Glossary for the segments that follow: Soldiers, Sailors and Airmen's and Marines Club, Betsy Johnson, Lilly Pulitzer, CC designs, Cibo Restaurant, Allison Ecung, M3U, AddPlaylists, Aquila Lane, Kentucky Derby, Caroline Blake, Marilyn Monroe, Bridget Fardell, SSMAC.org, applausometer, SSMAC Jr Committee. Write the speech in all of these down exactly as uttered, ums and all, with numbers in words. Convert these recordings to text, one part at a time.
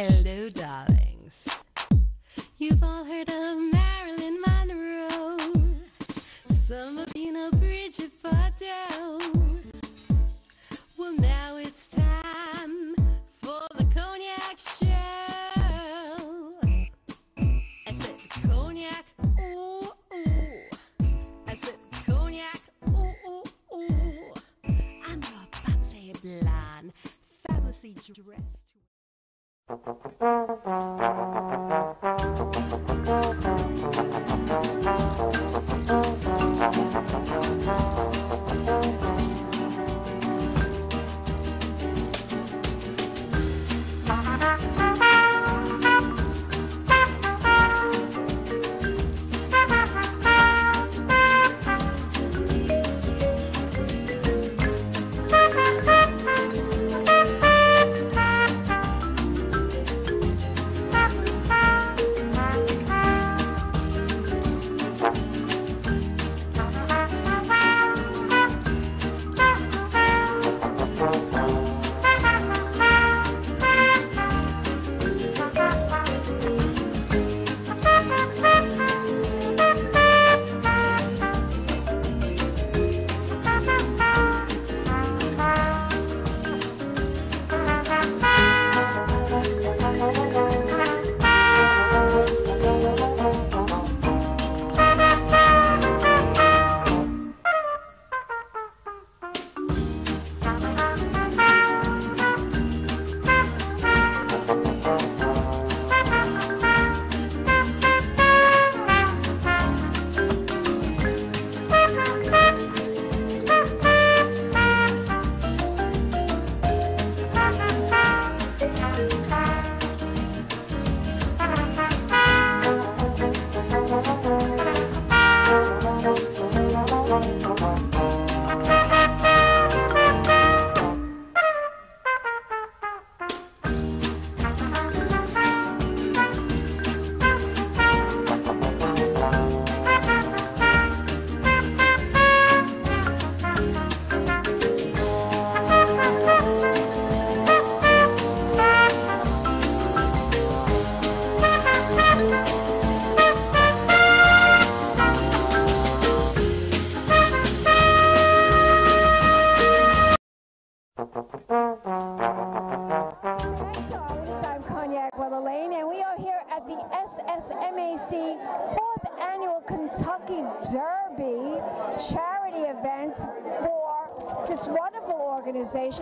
Hello, darlings. You've all heard of Marilyn Monroe. Some of you know Bridget Fardell. Well, now it's time for the Cognac Show. I said cognac, ooh, ooh. I said cognac, ooh, ooh, ooh. I'm your bubbly blonde, fabulously dressed.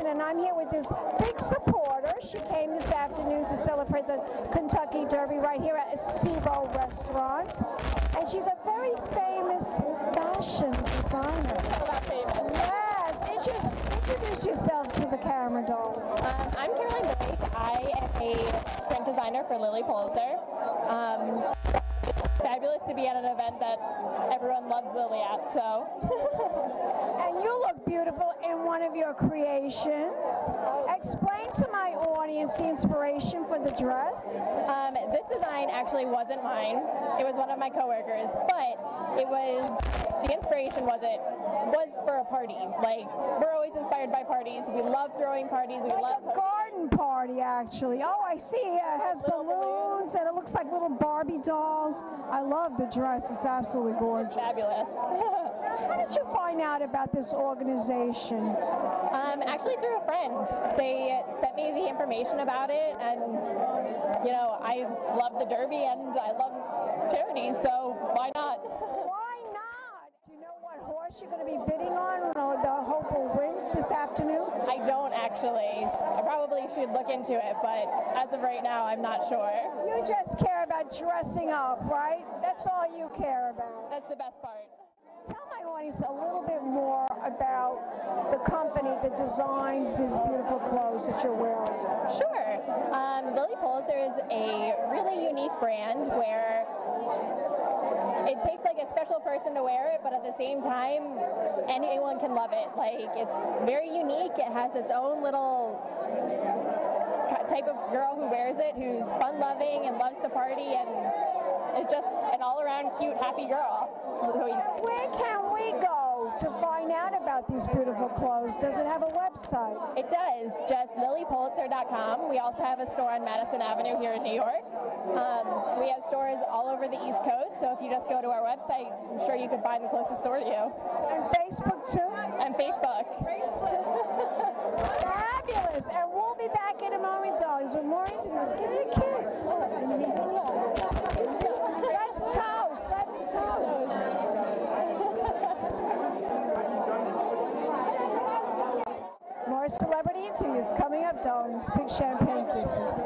And I'm here with this big supporter. She came this afternoon to celebrate the Kentucky Derby right here at Cibo Restaurant. And she's a very famous fashion designer. Yes, introduce, introduce yourself to the camera, doll. Um, I'm Caroline Blake. I am a print designer for Lilly Pulitzer. Um, it's fabulous to be at an event that everyone loves Lilly at, so. And you look beautiful in one of your creations. Explain to my audience the inspiration for the dress. Um, this design actually wasn't mine. It was one of my coworkers, but it was, the inspiration was it was for a party. Like, we're always inspired by parties. We love throwing parties. We like love a garden party, actually. Oh, I see. It has balloons, balloons, and it looks like little Barbie dolls. I love the dress. It's absolutely gorgeous. It's fabulous. How did you find out about this organization? Um, actually through a friend. They sent me the information about it, and, you know, I love the Derby and I love charities, so why not? Why not? Do you know what horse you're going to be bidding on or the hope will win this afternoon? I don't actually. I probably should look into it, but as of right now, I'm not sure. You just care about dressing up, right? That's all you care about. That's the best part. Tell my audience a little bit more about the company that designs these beautiful clothes that you're wearing. Sure. Um, Lilly Pulitzer is a really unique brand where it takes like a special person to wear it, but at the same time, anyone can love it. Like, it's very unique. It has its own little type of girl who wears it, who's fun-loving and loves to party, and is just an all-around cute, happy girl. Where can we go to find out about these beautiful clothes? Does it have a website? It does, just lilly pulitzer dot com. We also have a store on Madison Avenue here in New York. Um, we have stores all over the East Coast, so if you just go to our website, I'm sure you can find the closest store to you. And Facebook, too? And Facebook. Fabulous. And we'll be back in a moment, darlings, with more interviews. Give me a kiss. Let's toast. Let's toast. More celebrity interviews coming up, darlings. Big champagne kisses.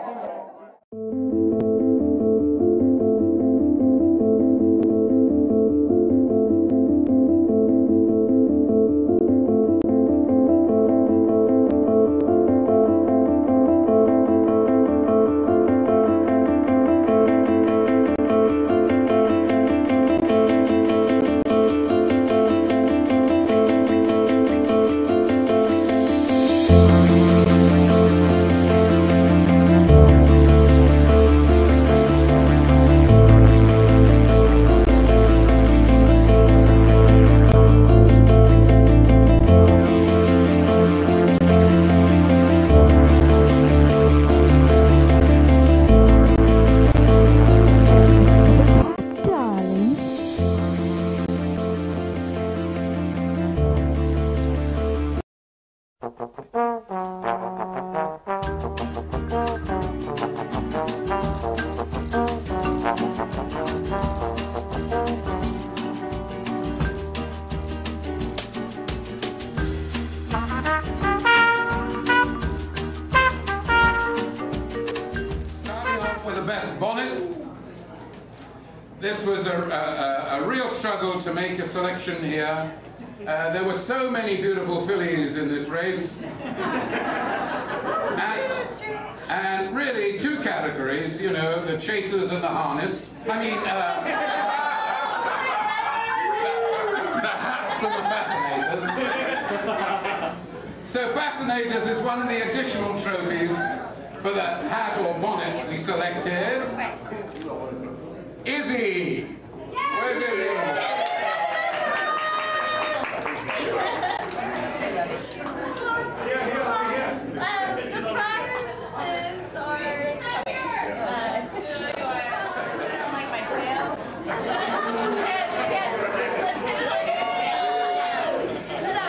This was a, a, a real struggle to make a selection here. Uh, there were so many beautiful fillies in this race. and, and really, two categories, you know, the chasers and the harnessed. I mean, uh, the, the hats and the fascinators. So fascinators is one of the additional trophies for the hat or bonnet we selected. Izzy! Yes. Where's Izzy? Um, the prizes are here. Uh, like my tail. Yes, yes. So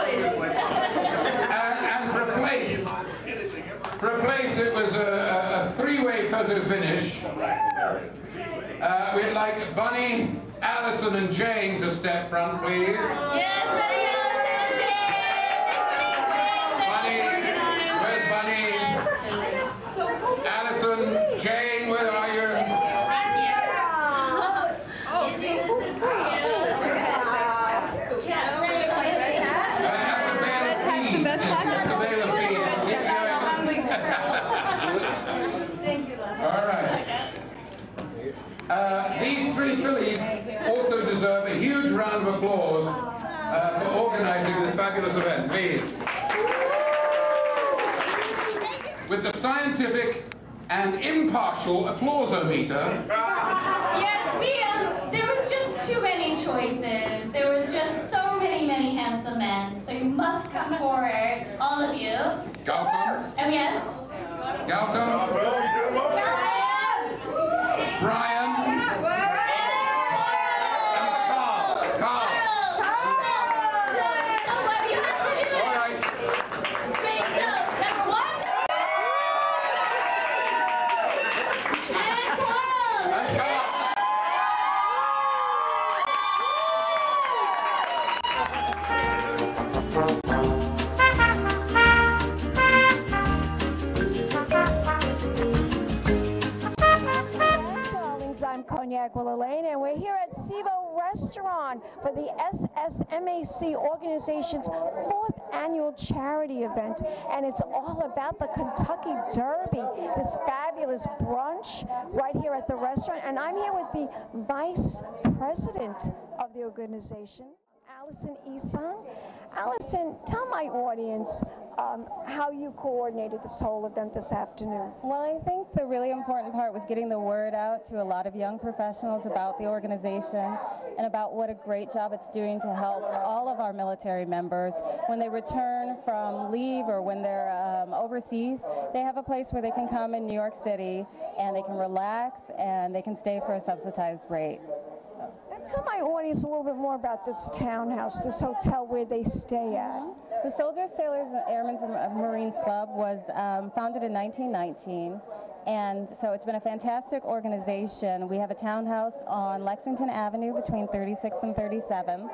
Izzy. And, and replace. Replace, it was a, a three-way photo finish. Uh, we'd like Bunny, Allison, and Jane to step front, please. Yes, Bunny, Allison, and Jane. Bunny, where's Bunny? Allison, Jane, where are you? Right here. Oh, so cool. That's the best hat. Thank you, love. All right. Uh, these three fillies also deserve a huge round of applause uh, for organizing this fabulous event, please. With the scientific and impartial applausometer. Yes, we, there was just too many choices. There was just so many, many handsome men. So you must come forward, all of you. Galton. And yes. Galton. Brian. Carl. Carl. Carl. All right. Number one. And Carl. And Aquila Lane, and we're here at Cibo Restaurant for the S S M A C organization's fourth annual charity event, and it's all about the Kentucky Derby, this fabulous brunch right here at the restaurant. And I'm here with the vice president of the organization, Allison Ecung. Allison, tell my audience um, how you coordinated this whole event this afternoon. Well, I think the really important part was getting the word out to a lot of young professionals about the organization and about what a great job it's doing to help all of our military members. When they return from leave or when they're um, overseas, they have a place where they can come in New York City and they can relax and they can stay for a subsidized rate. Tell my audience a little bit more about this townhouse, this hotel where they stay at. The Soldiers, Sailors and Airmen's and Marines Club was um, founded in nineteen nineteen, and so it's been a fantastic organization. We have a townhouse on Lexington Avenue between thirty-sixth and thirty-seventh,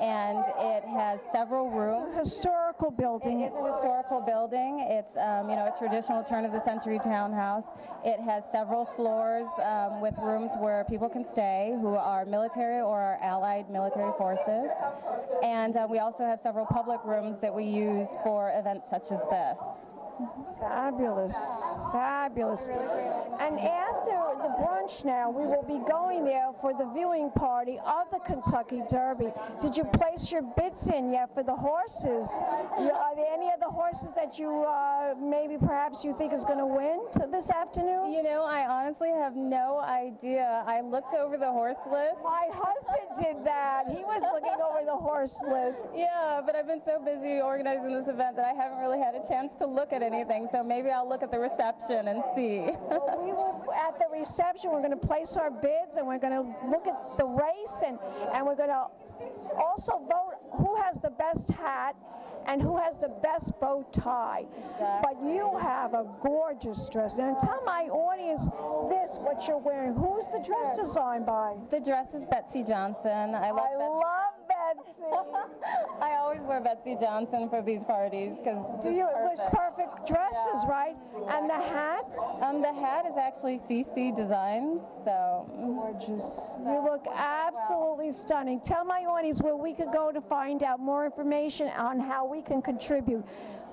and it has several rooms. It's a historical building. It is a historical building. It's um, you know, a traditional turn-of-the-century townhouse. It has several floors um, with rooms where people can stay who are military or our allied military forces, and uh, we also have several public rooms that we use for events such as this. Fabulous, fabulous. And after the brunch now, we will be going there for the viewing party of the Kentucky Derby. Did you place your bids in yet for the horses? Are there any other horses that you uh, maybe perhaps you think is going to win this afternoon? You know, I honestly have no idea. I looked over the horse list. My husband did that. He was looking over the horse list. Yeah, but I've been so busy organizing this event that I haven't really had a chance to look at anything, so maybe I'll look at the reception and see. Well, we will, at the reception, we're going to place our bids and we're going to look at the race, and, and we're going to also vote who has the best hat and who has the best bow tie. Exactly. But you have a gorgeous dress. And tell my audience this, what you're wearing. Who's the dress designed by? The dress is Betsy Johnson. I love I Betsy. Love I always wear Betsy Johnson for these parties because do you? It was perfect dresses, yeah, right? Exactly. And the hat? Um, the hat is actually C C designs. So gorgeous! You look absolutely stunning. Tell my audience where we could go to find out more information on how we can contribute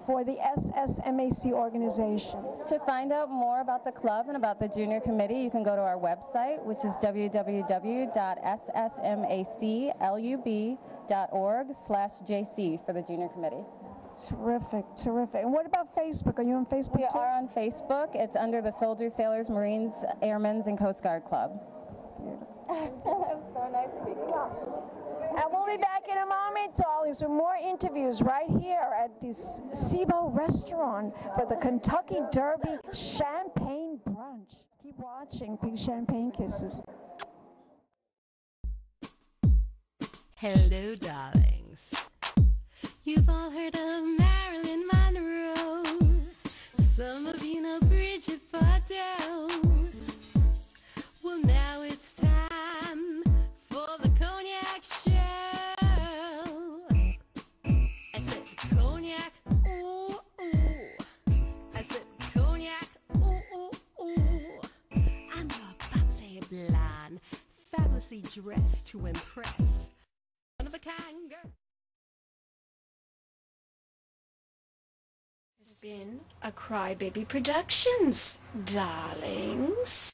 for the S S M A C organization. To find out more about the club and about the junior committee, you can go to our website, which is w w w dot s s m a c lub dot org slash j c for the junior committee. Terrific, terrific. And what about Facebook? Are you on Facebook too? We are on Facebook. It's under the Soldiers, Sailors, Marines, Airmen's, and Coast Guard Club. So nice to meet you. And we'll be back in a moment, darlings, with more interviews right here at the Cibo Restaurant for the Kentucky Derby Champagne Brunch. Keep watching Big Champagne Kisses. Hello, darlings. You've all heard of Marilyn Monroe. Some of you know Bridget Fardell. Well, now it's time for the Cognac Show. I said cognac, ooh, ooh. I said cognac, ooh, ooh, ooh. I'm your bubbly blonde, fabulously dressed to impress. One of a kind girl. This has been a Crybaby Productions, darlings.